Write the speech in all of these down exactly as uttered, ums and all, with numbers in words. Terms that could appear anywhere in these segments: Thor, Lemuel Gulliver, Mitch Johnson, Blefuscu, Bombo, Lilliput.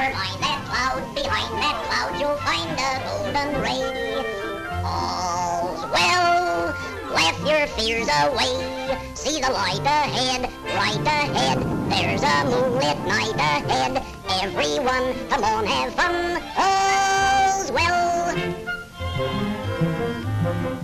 Never mind that cloud, behind that cloud you'll find a golden ray. All's well, laugh your fears away. See the light ahead, right ahead, there's a moonlit night ahead. Everyone, come on, have fun, all's well.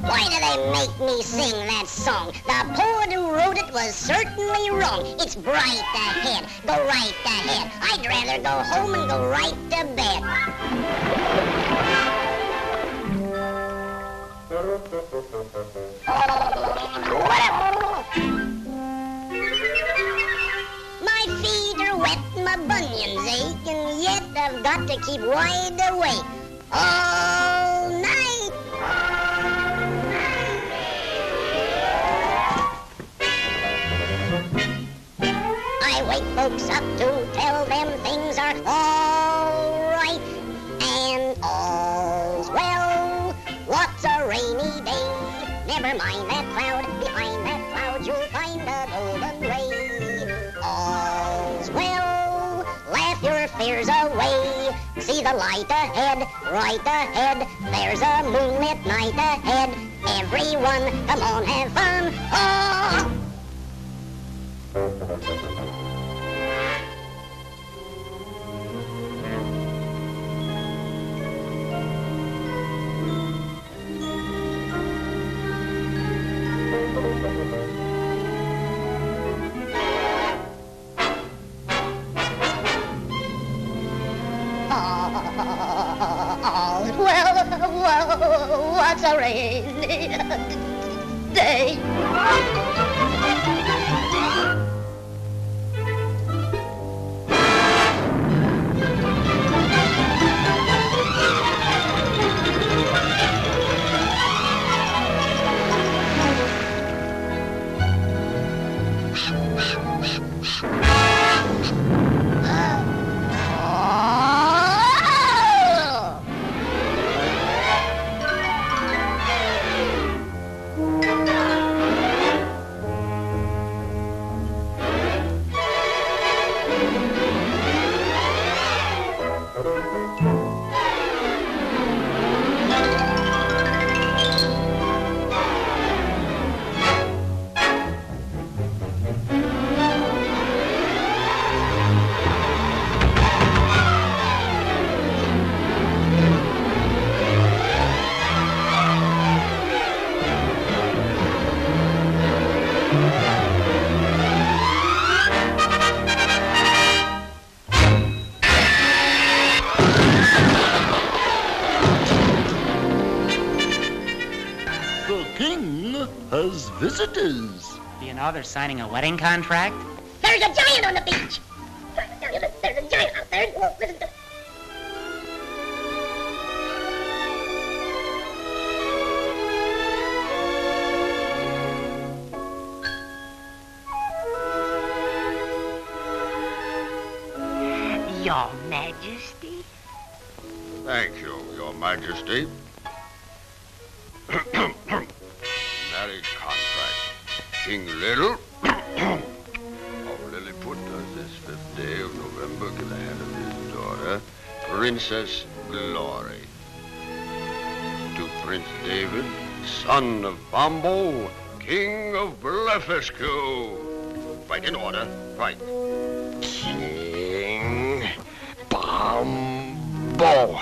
Why do they make me sing that song? The poet who wrote it was certainly wrong. It's bright ahead, go right ahead. I'd rather go home and go right to bed. My feet are wet, my bunions ache, and yet I've got to keep wide awake all night. Wake folks up to tell them things are all right and all's well. What's a rainy day? Never mind that cloud. Behind that cloud you'll find a golden ray. All's well. Laugh your fears away. See the light ahead, right ahead. There's a moonlit night ahead. Everyone, come on, have fun. Oh! Well, what's a rainy day? Has visitors. Do you know they're signing a wedding contract? There's a giant on the beach! There's a giant out there! Whoa, listen to... Your Majesty? Thank you, Your Majesty. King Little of Lilliput does this fifth day of November give the hand of his daughter, Princess Glory, to Prince David, son of Bombo, King of Blefuscu. Right in order, right. King Bombo.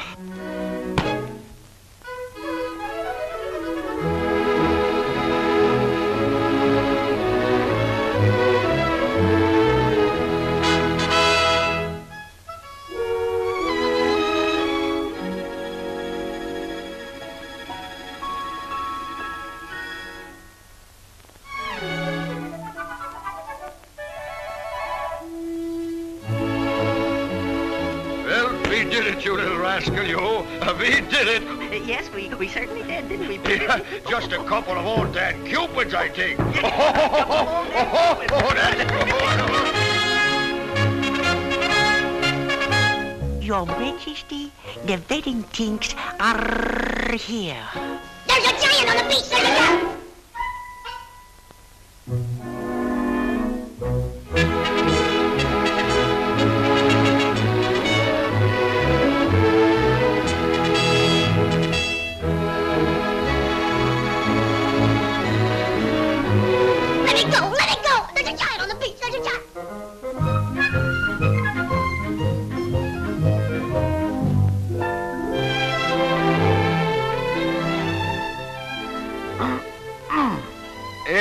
Rascal, you. Uh, we did it. Uh, yes, we, we certainly did, didn't we? Yeah, just a couple of old Dan Cupids, I think. Oh, oh, oh, Your Majesty, the wedding things are here. There's a giant on the beach. There's a giant.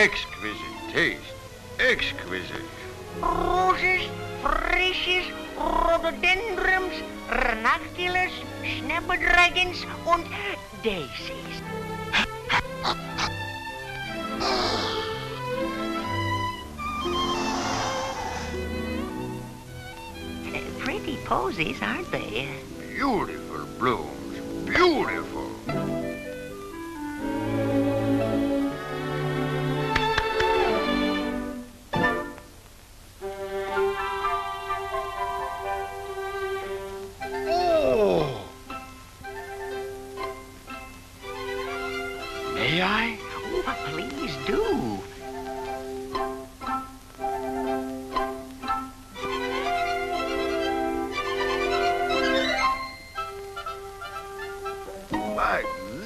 Exquisite taste. Exquisite. Roses, frisches, rhododendrons, ranunculus, snapdragons und daisies. Pretty posies, aren't they? Beautiful blooms. Beautiful.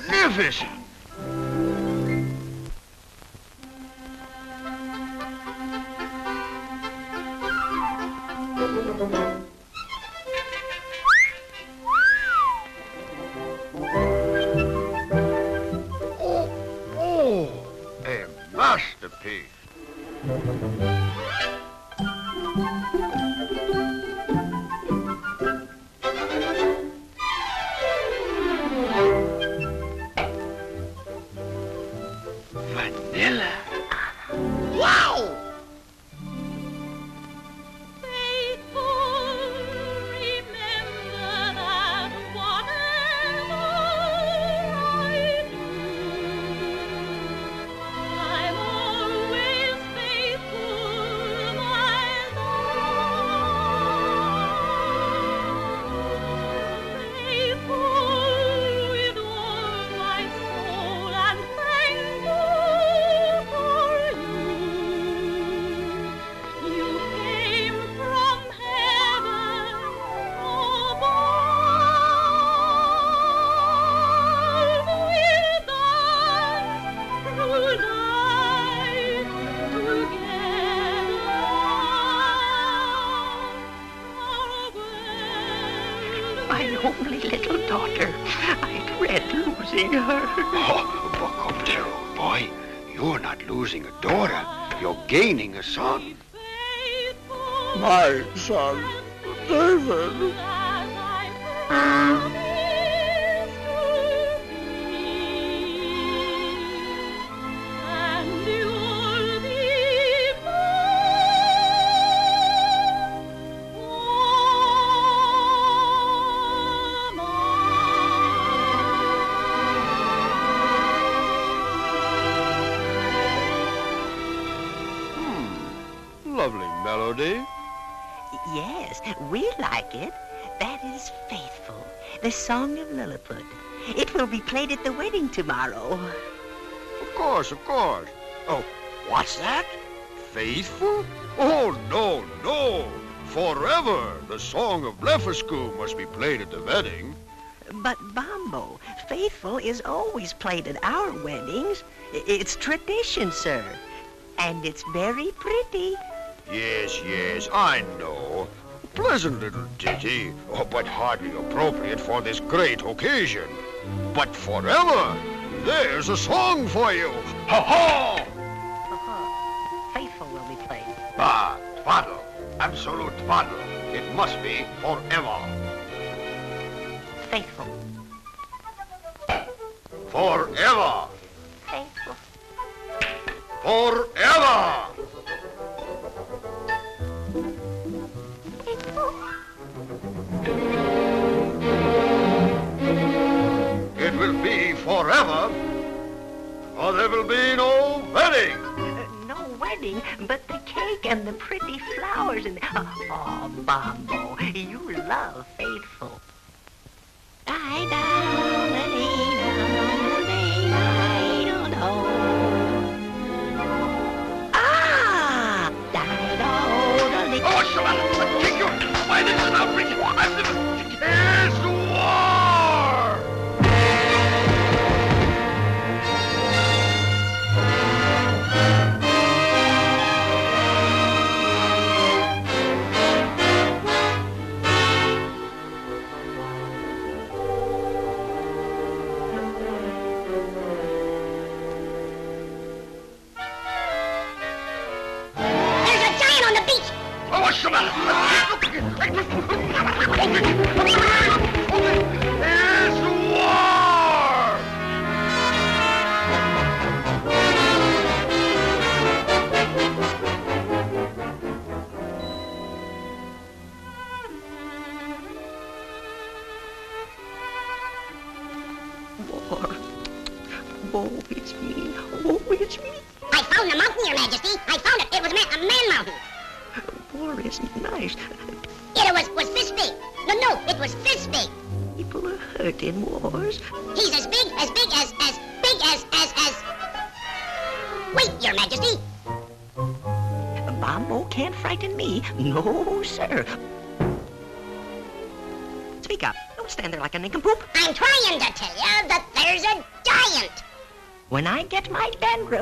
Magnificent! Oh, oh, a masterpiece. Vanilla. Wow! Faithful, remember that whatever I do, I'm always faithful, my love. Faithful with all my soul and thankful. You came from heaven above with us through life together. My only little daughter. I dread losing her. Oh, Bocobero, boy. You're not losing a daughter. You're gaining a son. My son, David. Hmm. Lovely melody. Yes, we like it. That is faithful. The song of Lilliput. It will be played at the wedding tomorrow. Of course, of course. Oh, what's that? Faithful? Oh, no, no. Forever, the song of Blefuscu must be played at the wedding. But, Bombo, faithful is always played at our weddings. It's tradition, sir. And it's very pretty. Yes, yes, I know. A pleasant little ditty, oh, but hardly appropriate for this great occasion. But forever, there's a song for you. Ha-ha! Ha-ha. Faithful will be played. Ah, twaddle. Absolute twaddle. It must be forever. Faithful. Forever. Faithful. Forever. It will be forever, or there will be no wedding. Uh, no wedding, but the cake and the pretty flowers and... Oh, Bombo, you love faithful. Die down the day, down the day, I don't know. Ah! Die down the day. Oh, shut up! I'll kick you! Why, this is an outrage! I've never... Here's the war!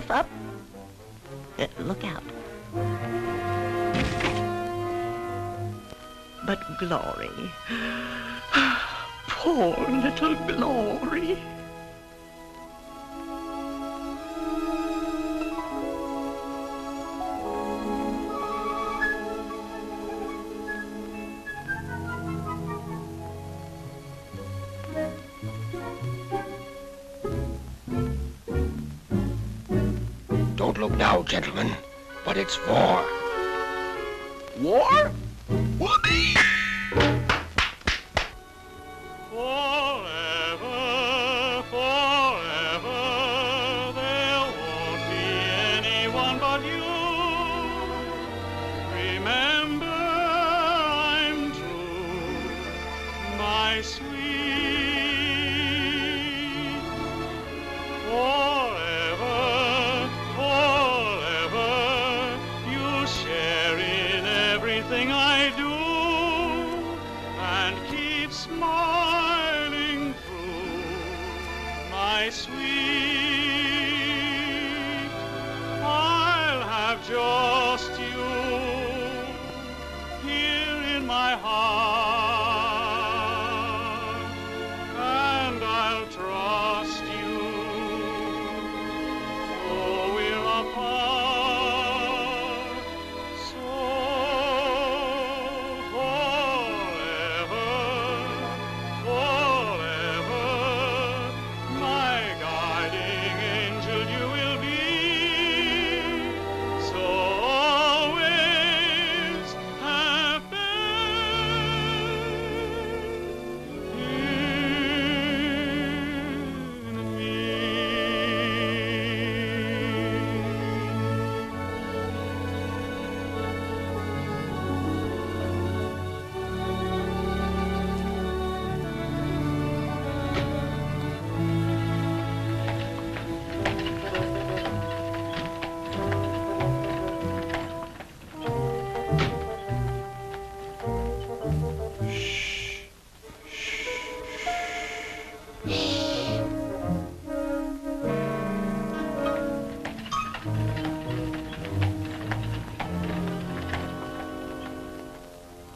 Up. Uh, look out. But Glory. Poor little Glory. Look now, gentlemen, but it's war. War? Whoopee! Forever, forever, there won't be anyone but you. Remember, I'm true, my sweet. Forever.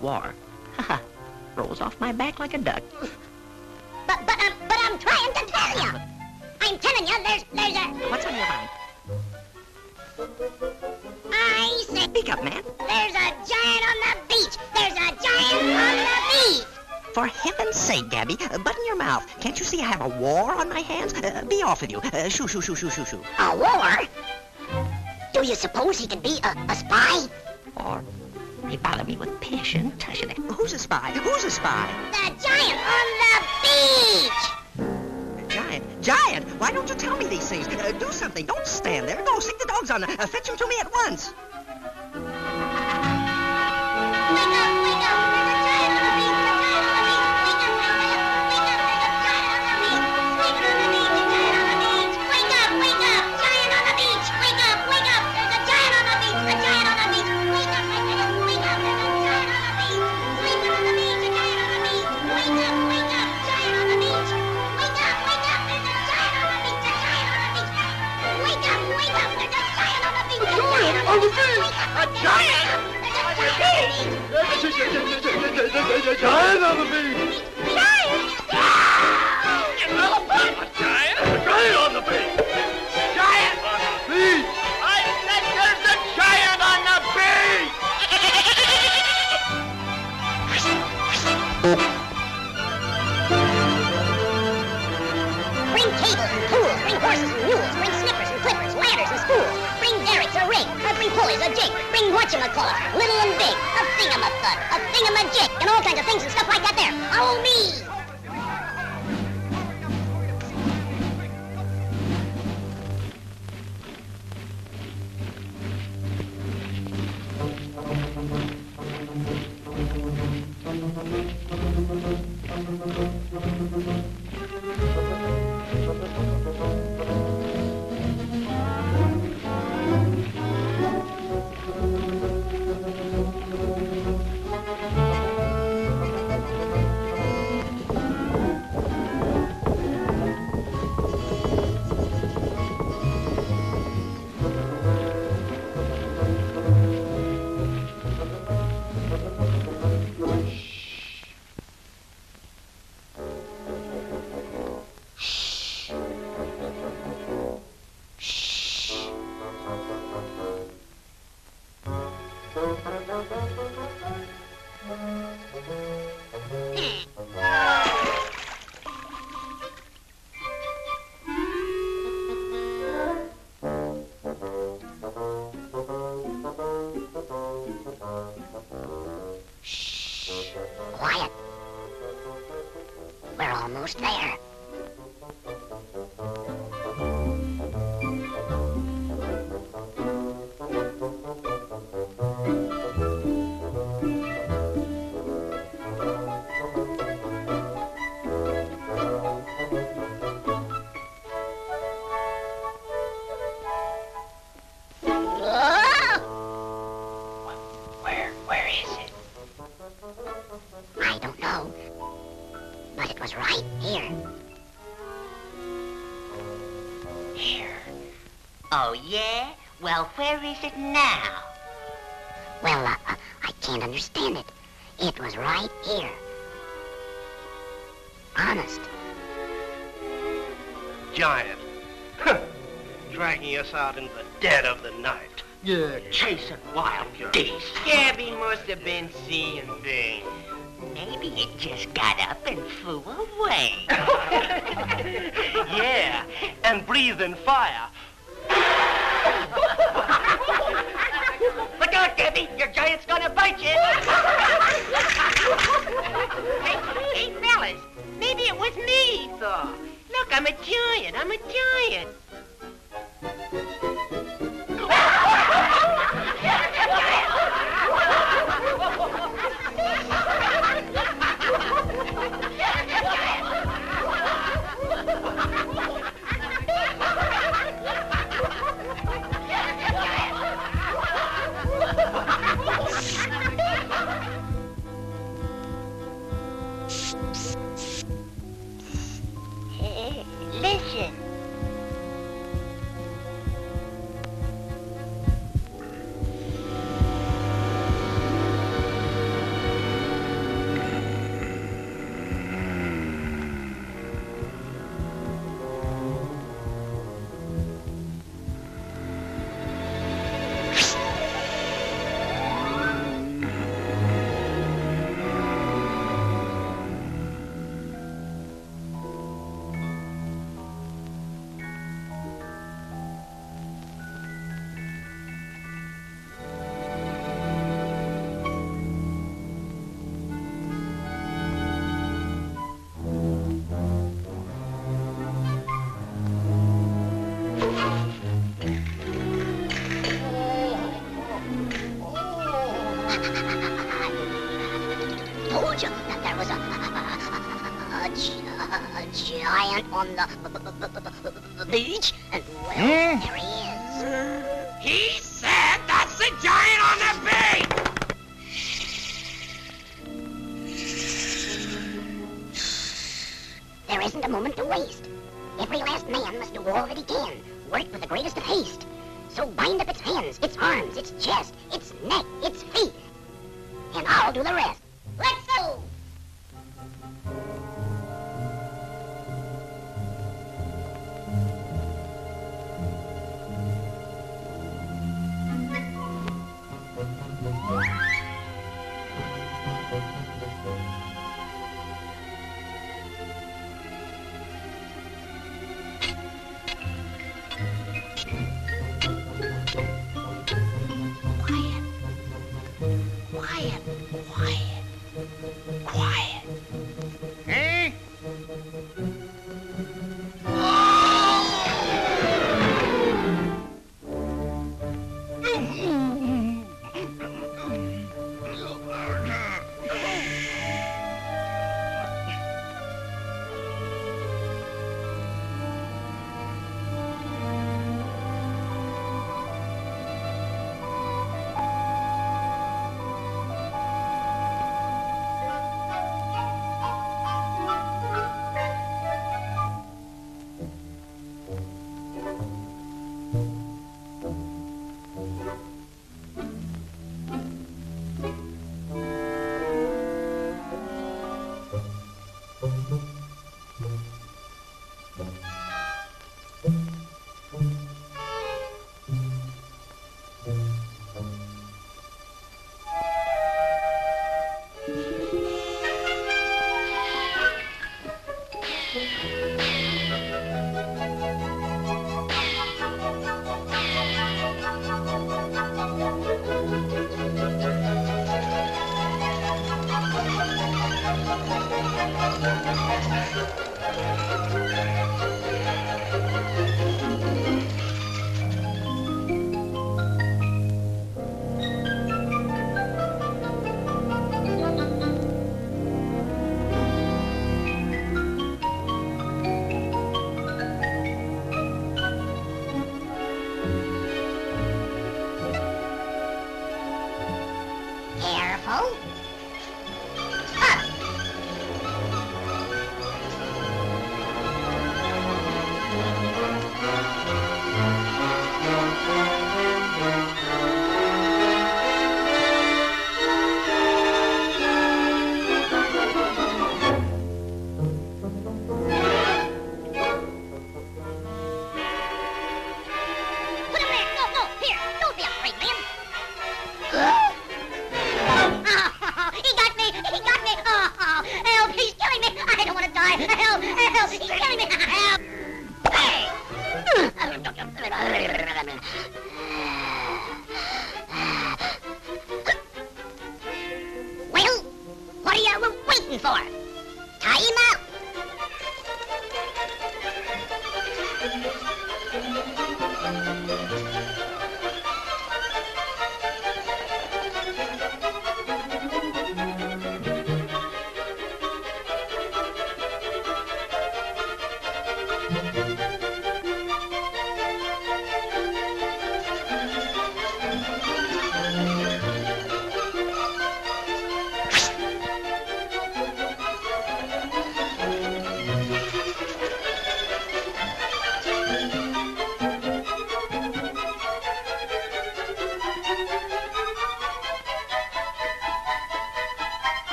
War. Haha. Rolls off my back like a duck. But, but, um, but I'm trying to tell you. I'm telling you, there's, there's a... What's on your mind? I say... Speak up, man. There's a giant on the beach. There's a giant on the beach. For heaven's sake, Gabby, button your mouth. Can't you see I have a war on my hands? Uh, be off with you. Uh, shoo, shoo, shoo, shoo, shoo, shoo. A war? Do you suppose he could be a, a spy? Or... They bother me with passion, touching it. Who's a spy? Who's a spy? The giant on the beach! The giant? Giant? Why don't you tell me these things? Uh, do something. Don't stand there. Go, stick the dogs on. Uh, fetch them to me at once. A giant on the beach! A giant! You little butt! A giant? A giant on the beach! A giant on the beach! I said there's a giant on the beach! Bring tables and tools, bring horses and mules, bring snippers and clippers, ladders and spools, bring derricks, a rig, a bring pulleys, a jig, bring whatchamacallit, little and big, a thingamacud, a thingamajig, and all kinds of things and stuff like that there. Follow me! Out in the dead of the night. Yeah, chasing wild geese. Scabby must have been seeing things. Maybe it just got up and flew away. Yeah, and breathing fire. Look out, Debbie! Your giant's gonna bite you! Hey, hey, fellas, maybe it was me, Thor. Look, I'm a giant, I'm a giant. On the beach, and well, hmm? There he is. He said that's the giant on the beach! There isn't a moment to waste. Every last man must do all that he can, work with the greatest of haste. So bind up its hands, its arms, its chest, its neck, its feet, and I'll do the rest. Let's go!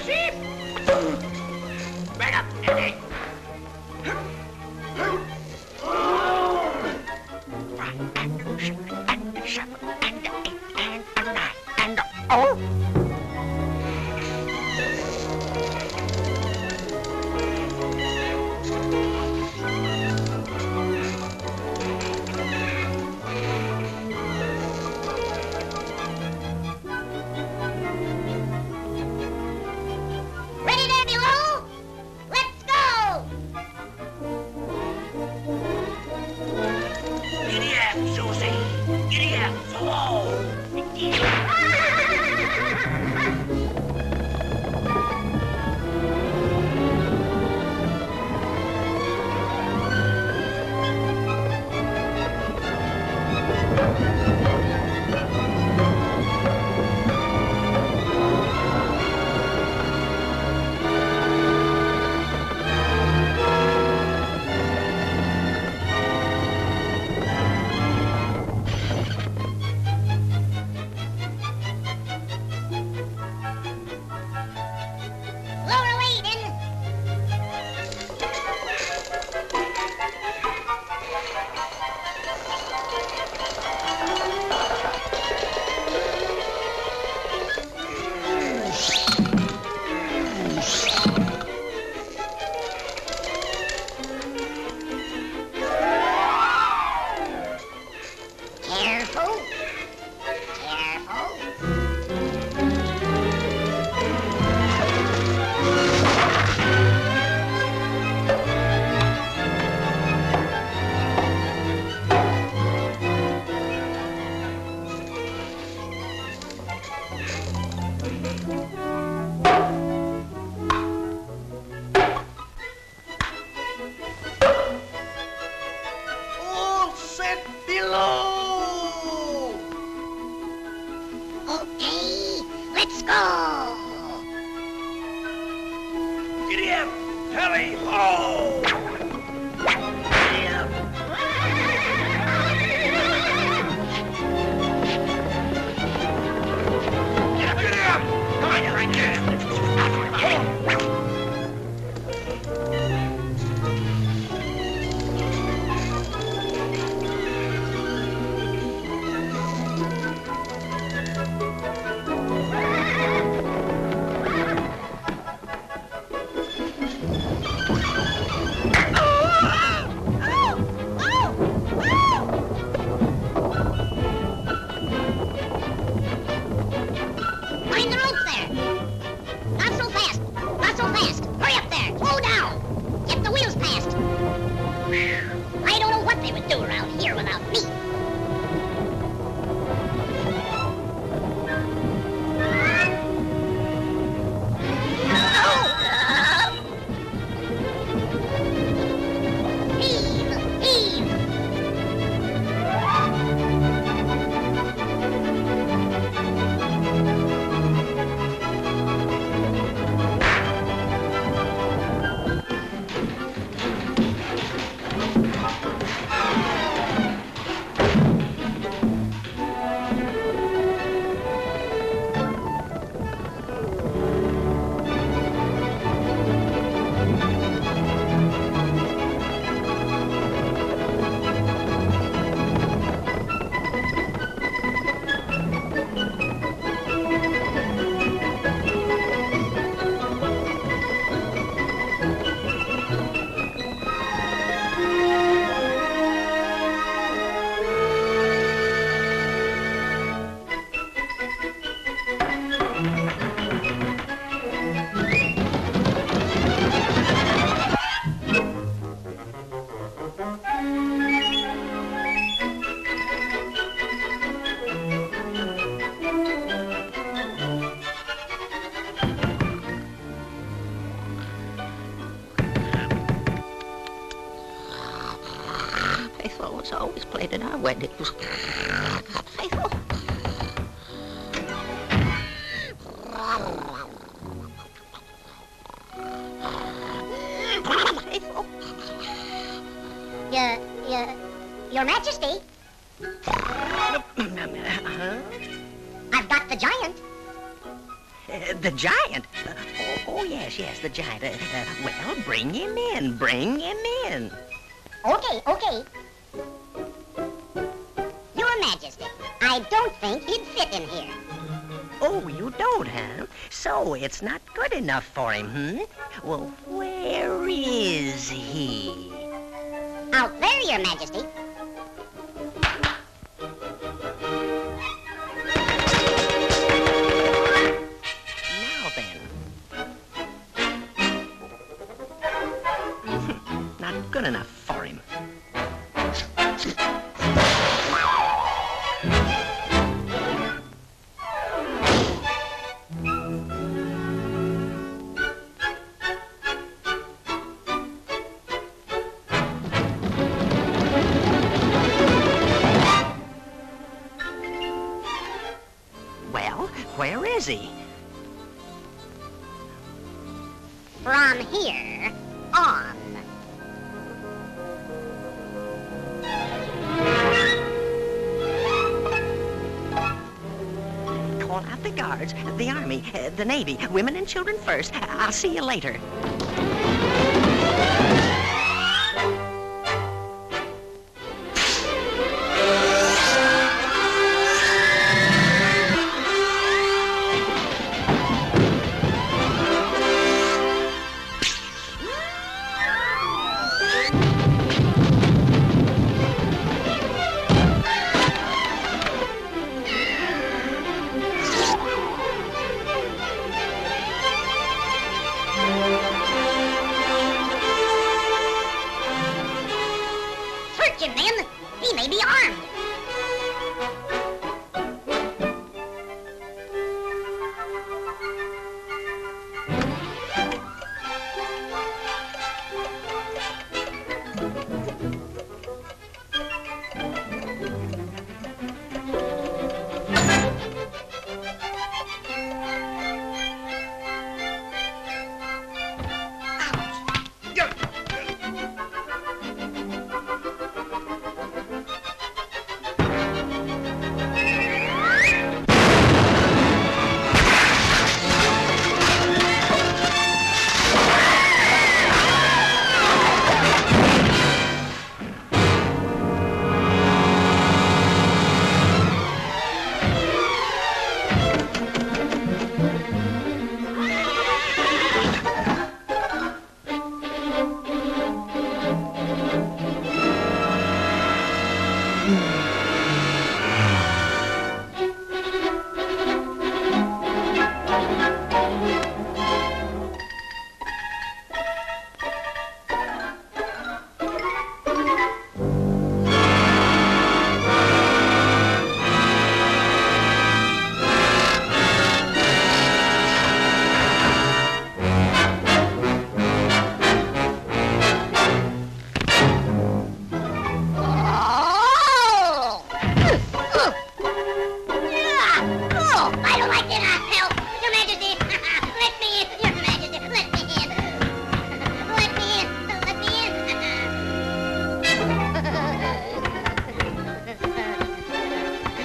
the sheep! Back up, Eddie! When it was Your, your, your Majesty. I've got the giant. Uh, the giant? Uh, oh, oh, yes, yes, the giant. Uh, uh, well, bring him in. Bring him in. Okay, okay. Your Majesty, I don't think he'd fit in here. Oh, you don't, huh? So it's not good enough for him, hmm? Well, where is he? Out there, Your Majesty. Good enough for him. Well, where is he? From here on. Call out the guards, the army, uh, the navy, women and children first. I'll see you later. Man, he may be armed.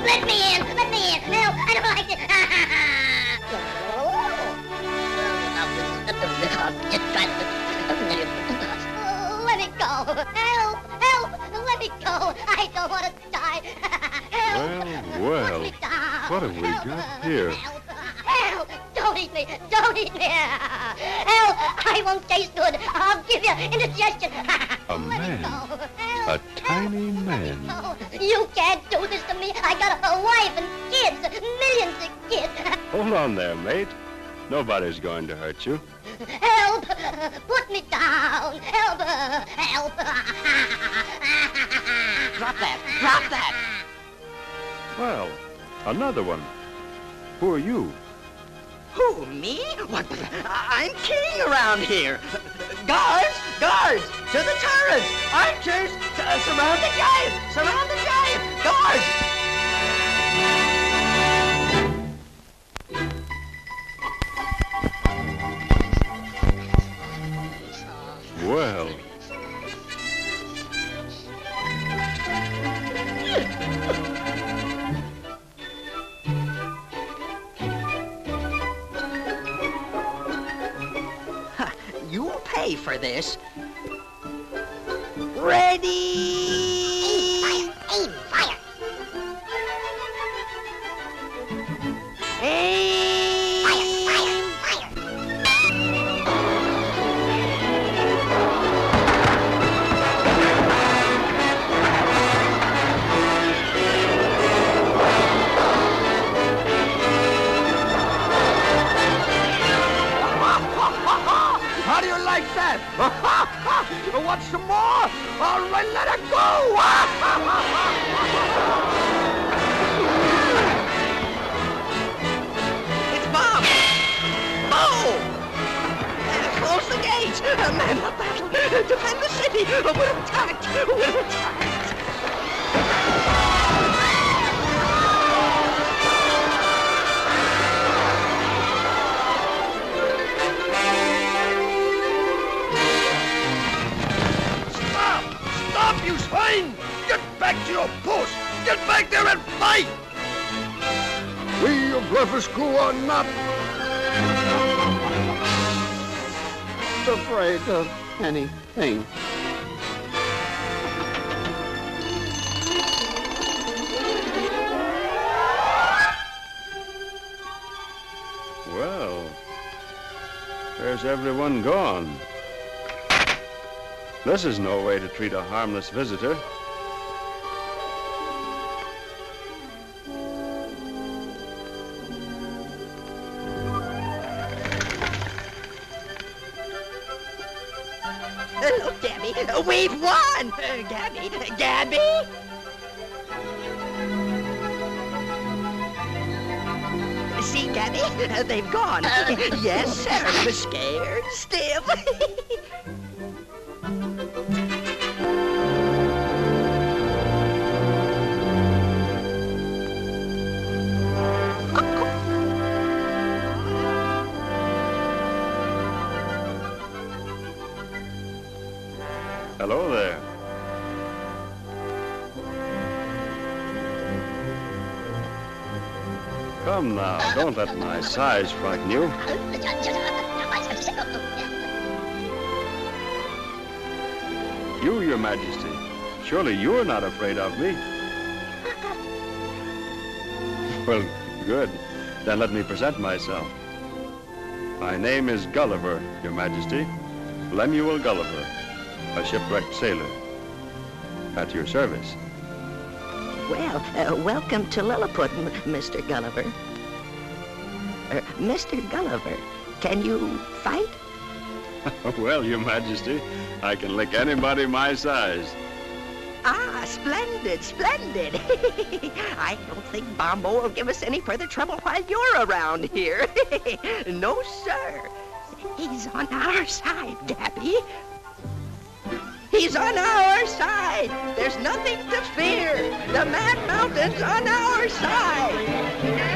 Let me go! Help! Help! Let me go! I don't want to die! Help! Well, well. What have we help. got here? Help. Help! Don't eat me! Don't eat me! Help! I won't taste good! I'll give you indigestion! A let man. Help. A tiny help. man. You can't do this to me! I got a wife and kids! Millions of kids! Hold on there, mate. Nobody's going to hurt you. Help! Put me down! Help! Help! Drop that! Drop that! Well, another one. Who are you? Who, me? What? I'm king around here. Guards! Guards! To the turrets! Archers! Surround the giant! Surround the giant! Guards! Well, pay for this. Ready? Aim, fire, aim, fire. Aim. Fire, fire, fire. How do you like that? Want some more? All right, let it go! It's Bob! Bo! Close the gates! Man up battle! Defend the city! We're attacked! We're attacked! You swine! Get back to your post! Get back there and fight! We of Blefuscu are not afraid of anything. Well, where's everyone gone? This is no way to treat a harmless visitor. Look, Gabby, we've won! Gabby, Gabby! See, Gabby, they've gone. Yes, sir, scared, stiff. Hello there. Come now, don't let my size frighten you. You, Your Majesty, surely you're not afraid of me. Well, good. Then let me present myself. My name is Gulliver, Your Majesty. Lemuel Gulliver. A shipwrecked sailor. At your service. Well, uh, welcome to Lilliput, M Mister Gulliver. Uh, Mister Gulliver, can you fight? Well, Your Majesty, I can lick anybody my size. Ah, splendid, splendid. I don't think Bombo will give us any further trouble while you're around here. No, sir. He's on our side, Gabby. He's on our side. There's nothing to fear. The Mad Mountain's on our side.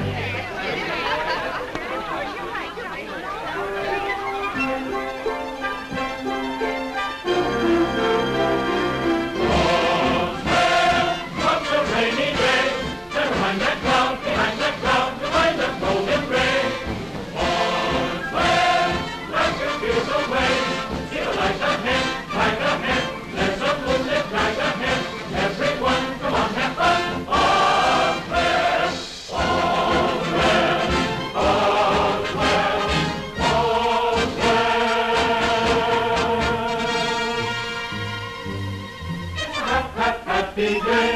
Happy day.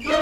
You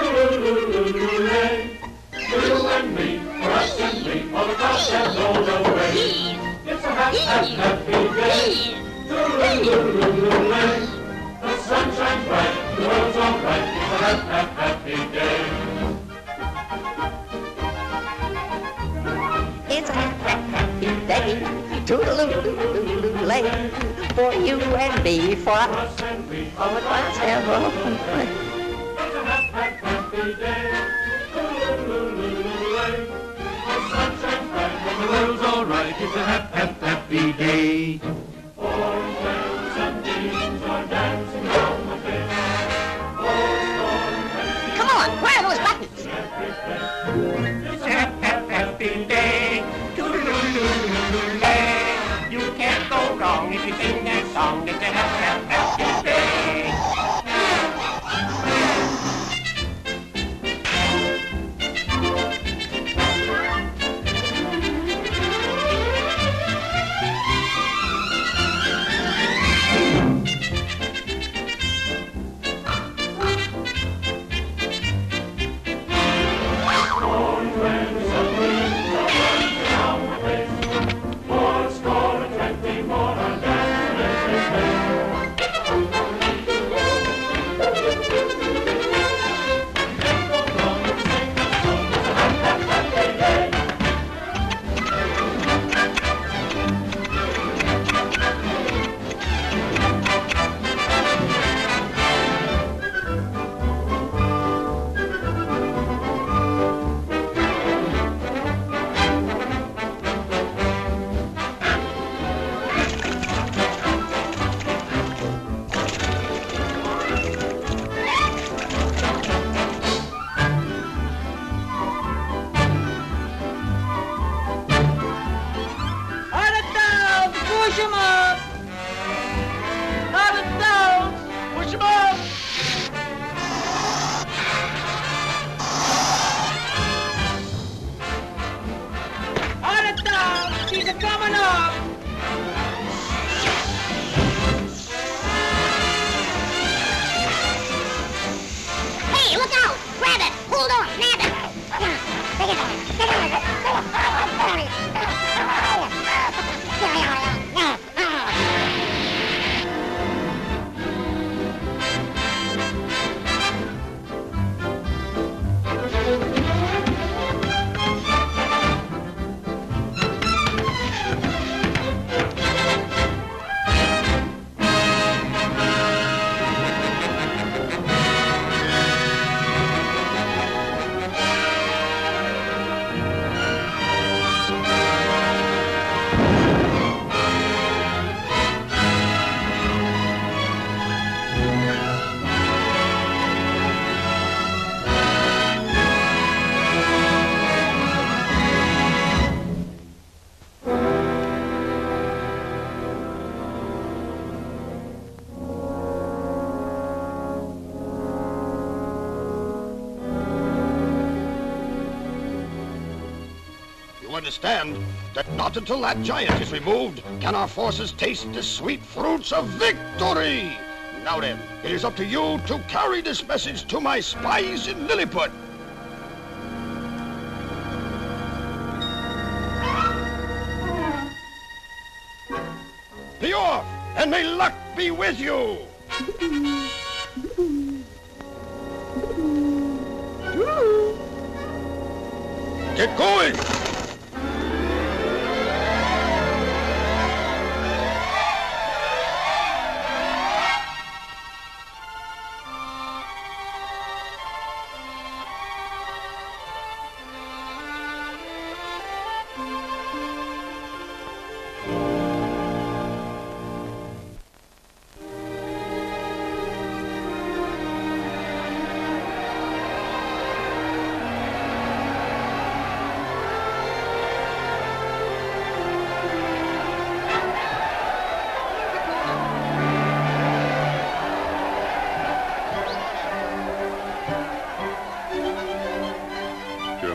can't go wrong if you sing that song. long as they have had that good understand that not until that giant is removed can our forces taste the sweet fruits of victory. Now then, it is up to you to carry this message to my spies in Lilliput. Be off, and may luck be with you. Get going!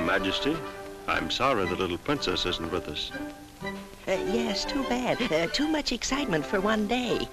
Majesty, I'm sorry the little princess isn't with us. Uh, yes, too bad. Uh, too much excitement for one day.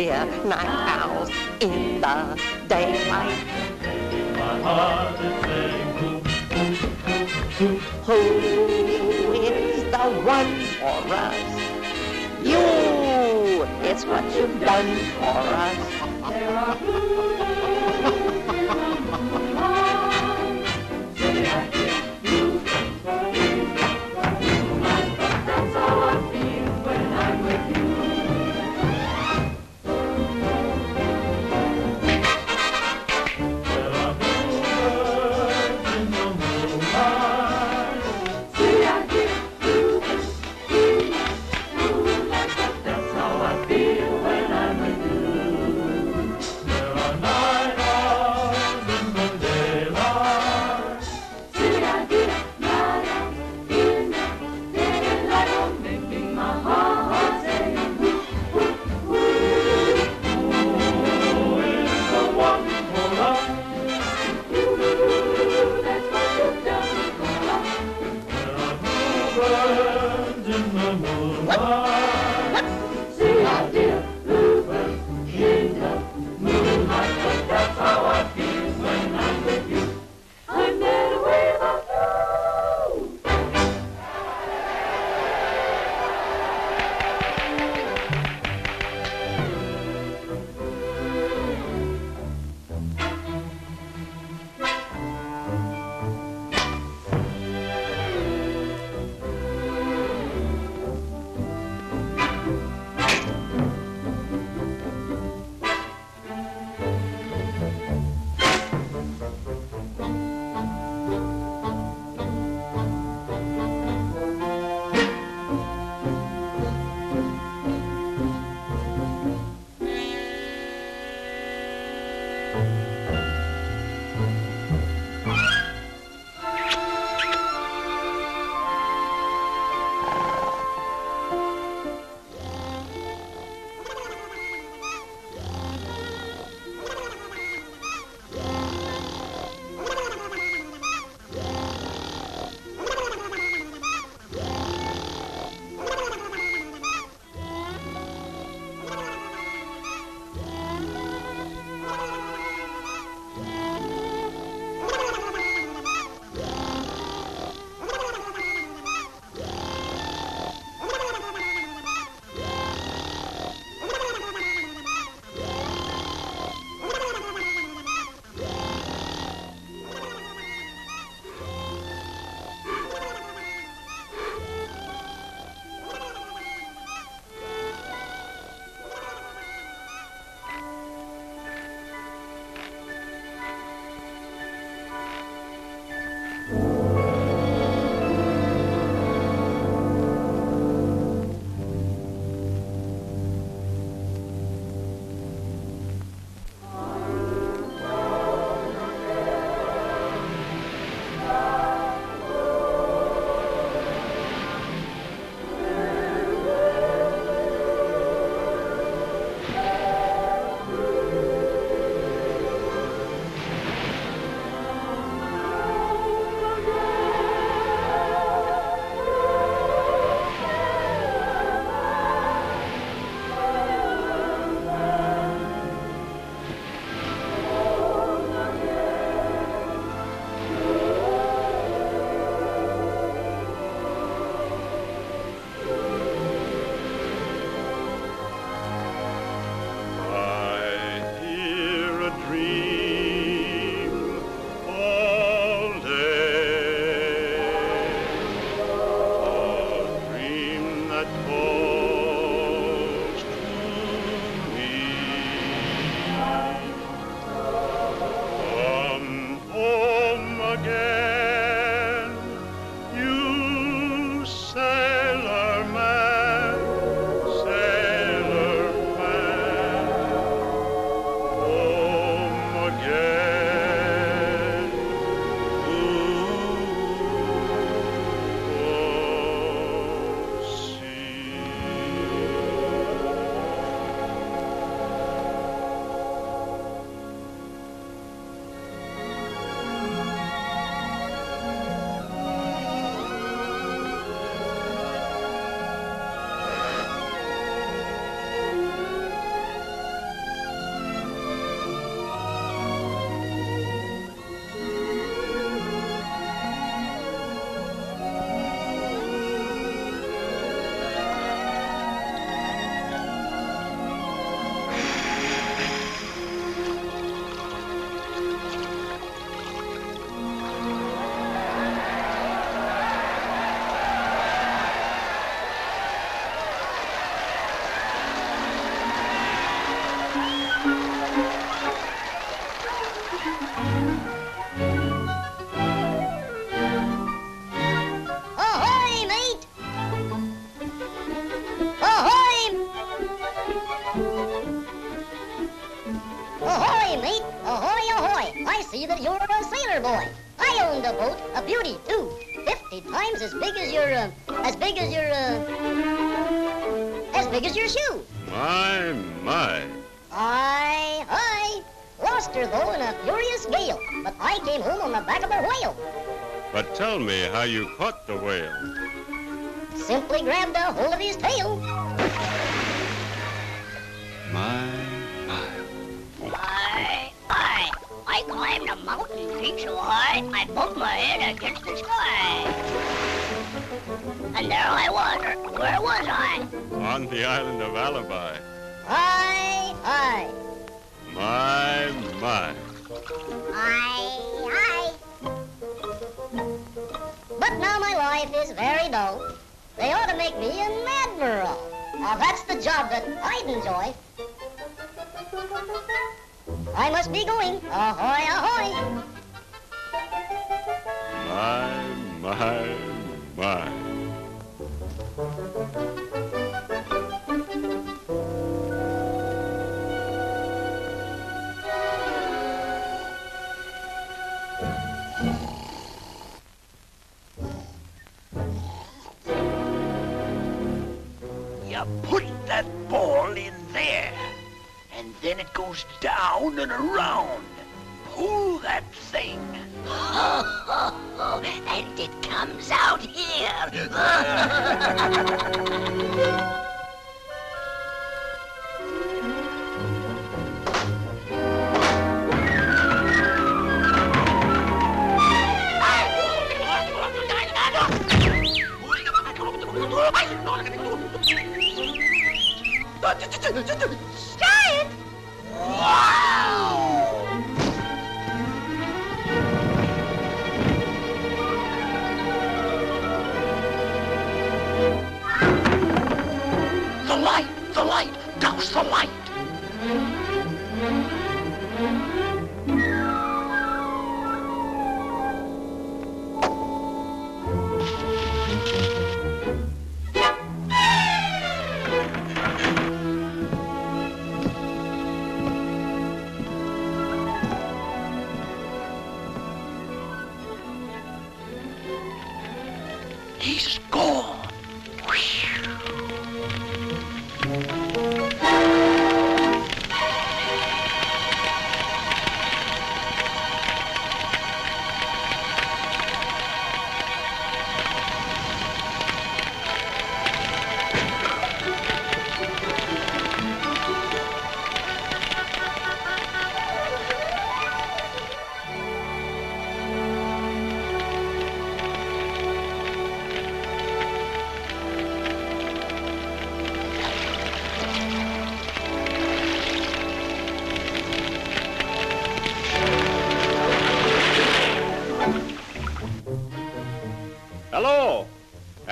dear night owls in the daylight. My heart is saying, who, who, who is the one for us? You! It's what you've done for us. that you're a sailor boy. I owned a boat, a beauty, too. Fifty times as big as your, uh, as big as your, uh, as big as your shoe. My, my. Aye, aye. Lost her, though, in a furious gale. But I came home on the back of a whale. But tell me how you caught the whale. Simply grabbed a hold of his tail. My, my. My, my. I climbed a mountain peak so high, I bumped my head against the sky. And there I was. Where was I? On the island of Alibi. Aye, aye. My, my. Aye, aye. But now my life is very dull. They ought to make me an admiral. Now that's the job that I'd enjoy. I must be going. Ahoy, ahoy. My, my, my. Put that ball in there, and then it goes down and around. Pull that thing. Ho, ho, ho. And it comes out here. Giant! Wow! The light! The light! Douse the light!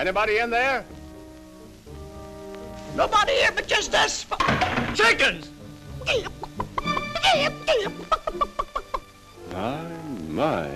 Anybody in there? Nobody here but just us chickens! My, my.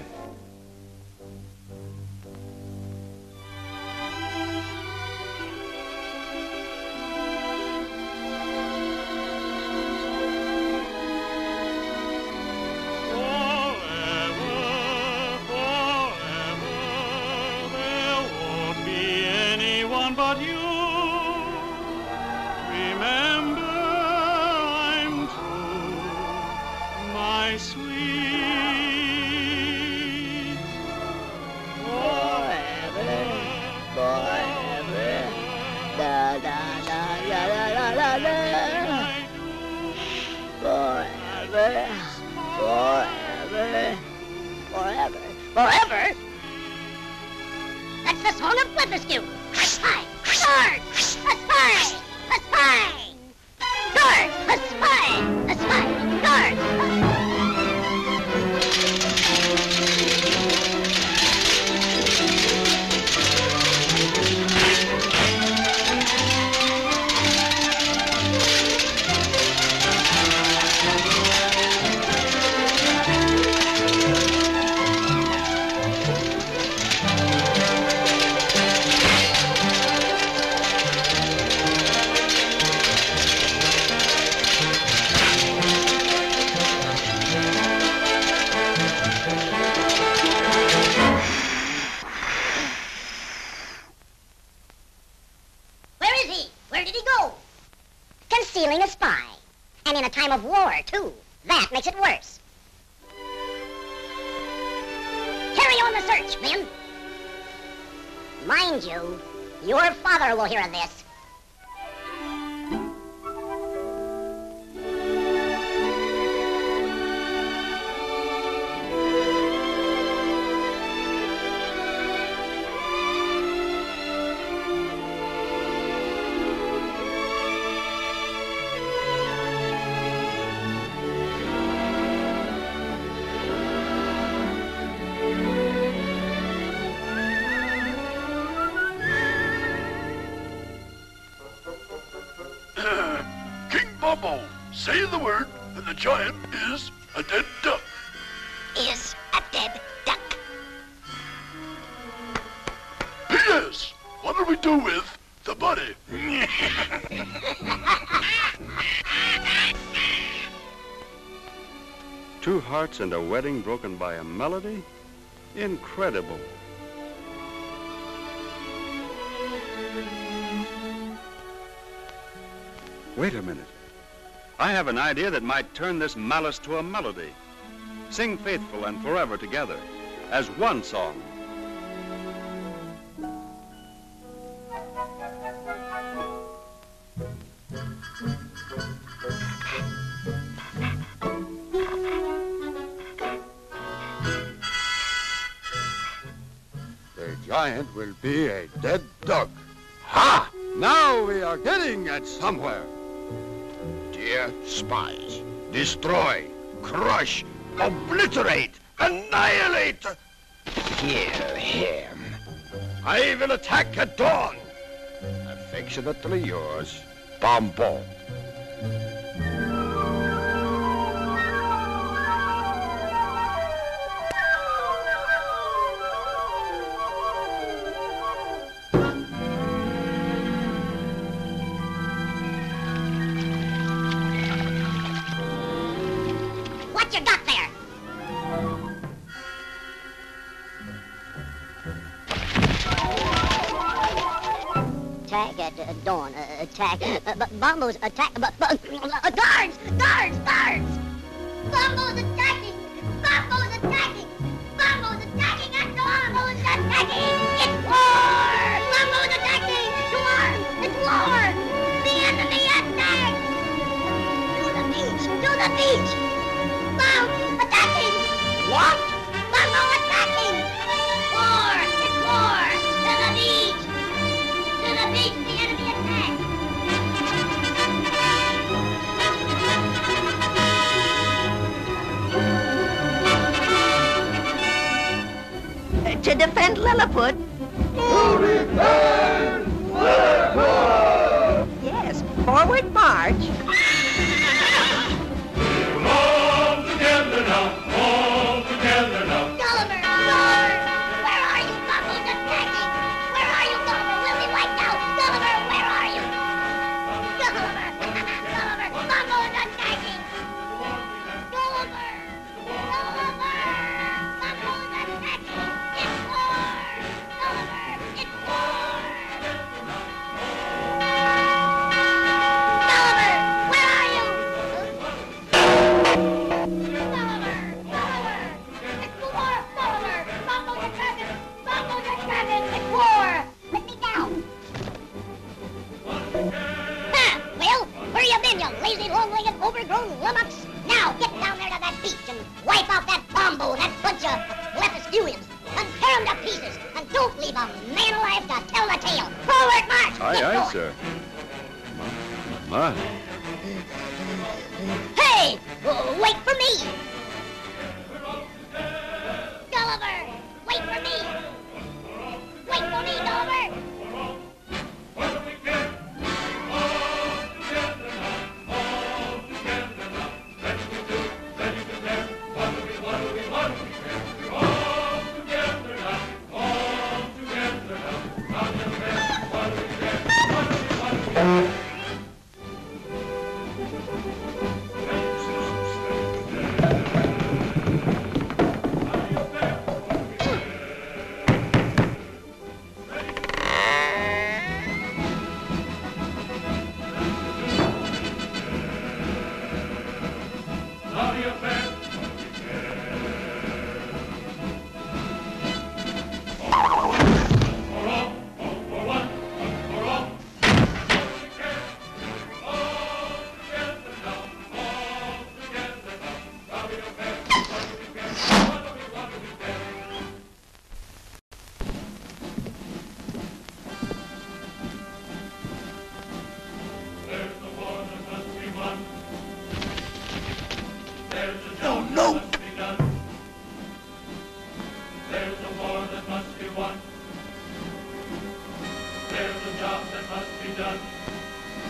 Forever? That's the song of Blefuscu. Spy! Guard! A spy! A spy! Guard! A spy! A spy! Guard! concealing a spy. And in a time of war, too. That makes it worse. Carry on the search, men. Mind you, your father will hear of this. Say the word, and the giant is a dead duck. Is a dead duck. P S What do we do with the body? Two hearts and a wedding broken by a melody? Incredible. Wait a minute. I have an idea that might turn this malice to a melody. Sing Faithful and Forever together as one song. The giant will be a dead duck. Ha! Now we are getting at somewhere. Dear spies, destroy, crush, obliterate, annihilate. Kill him. I will attack at dawn. Affectionately yours, Bombo. Dawn uh, attack, uh, but Bombo's attack, but, but uh, guards, guards, guards! Bombo's attacking, Bombo's attacking, Bombo's attacking, and Bombo's attacking! It's war! Bombo's attacking! To arms! It's war! The enemy attacks! To the beach, to the beach! Bombo attacking! What? Bombo attacking! War! It's war! To the beach! To the beach! The enemy attacks! To defend Lilliput. To defend Lilliput! Yes, forward march. All together now, all together now. Gulliver, Gulliver, where are you? Bombo's attacking. Where are you, Gulliver? Will be wiped out. Gulliver, where are you? Gulliver, Gulliver, Bombo's attacking. Gulliver, Gulliver, Bombo's attacking. Overgrown lummox. Now get down there to that beach and wipe out that Bombo, that bunch of Blefuscuians, and tear them to pieces, and don't leave a man alive to tell the tale. Forward march! Aye, get aye, going. Sir. My, my. Hey, wait for me. Gulliver, wait for me. Wait for me, Gulliver. Thank you.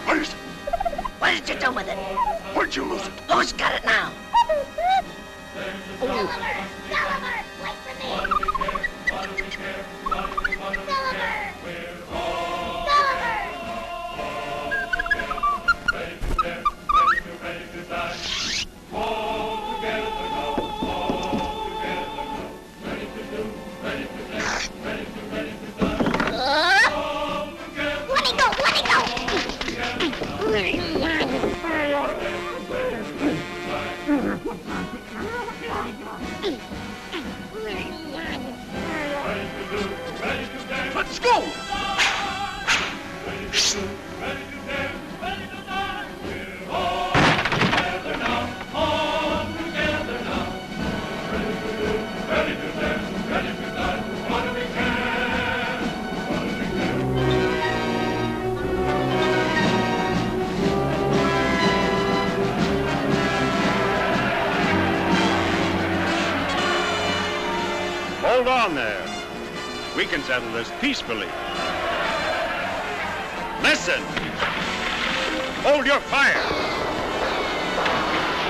What is it? What did you do with it? Where'd you lose it? Who's got it now? Gulliver! Gulliver! Wait for me! Gulliver! Gulliver! Uh, let me go! Let me go! Let's go! Hold on there. We can settle this peacefully. Listen! Hold your fire!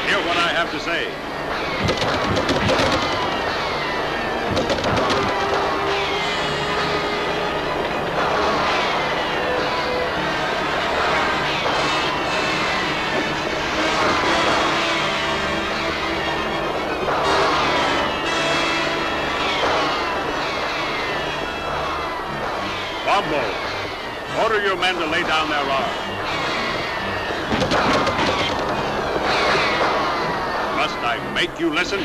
Hear what I have to say. Bombo, order your men to lay down their arms. Must I make you listen?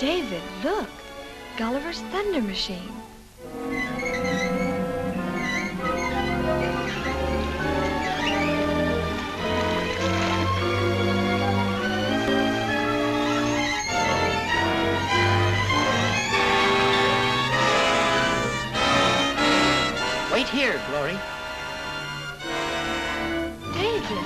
David, look, Gulliver's Thunder Machine. Wait here, Glory. David. David.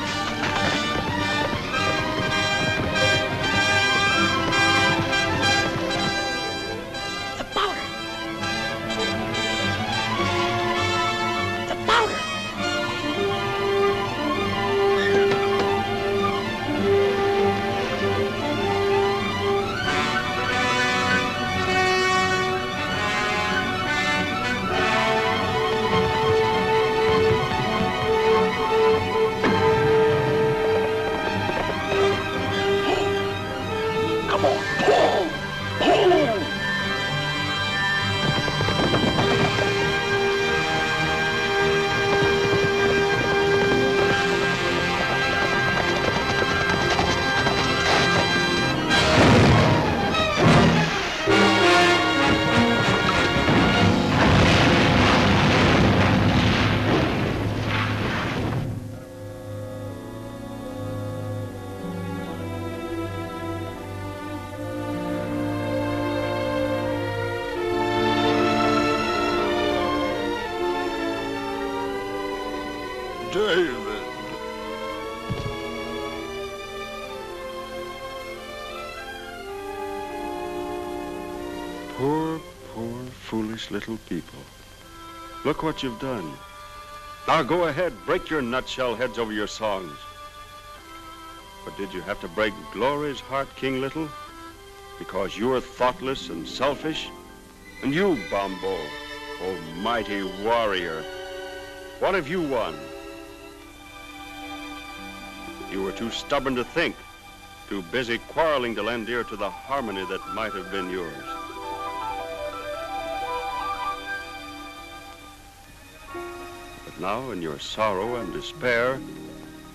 Poor, poor, foolish little people. Look what you've done. Now go ahead, break your nutshell heads over your songs. But did you have to break Glory's heart, King Little? Because you're thoughtless and selfish? And you, Bombo, oh mighty warrior, what have you won? You were too stubborn to think, too too busy quarreling to lend ear to the harmony that might have been yours. But now, in your sorrow and despair,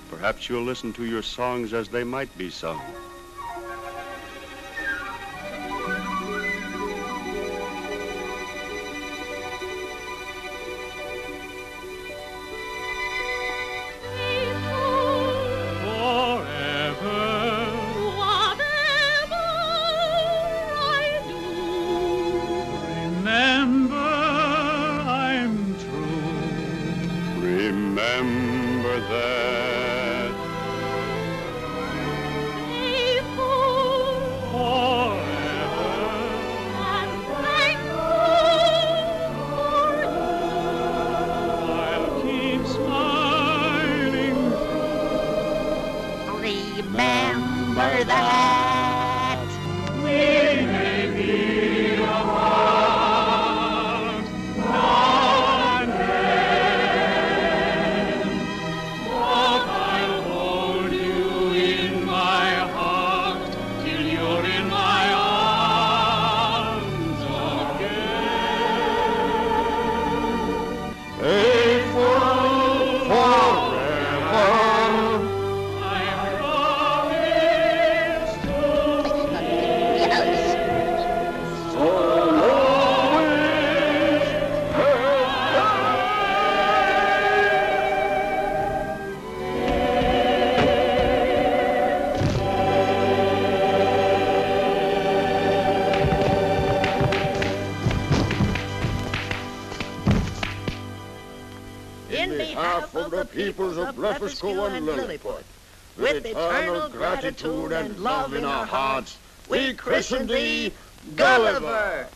perhaps you'll listen to your songs as they might be sung. Peoples of Blefuscu and Lilliput, with eternal gratitude and love in our hearts, we christen thee Gulliver!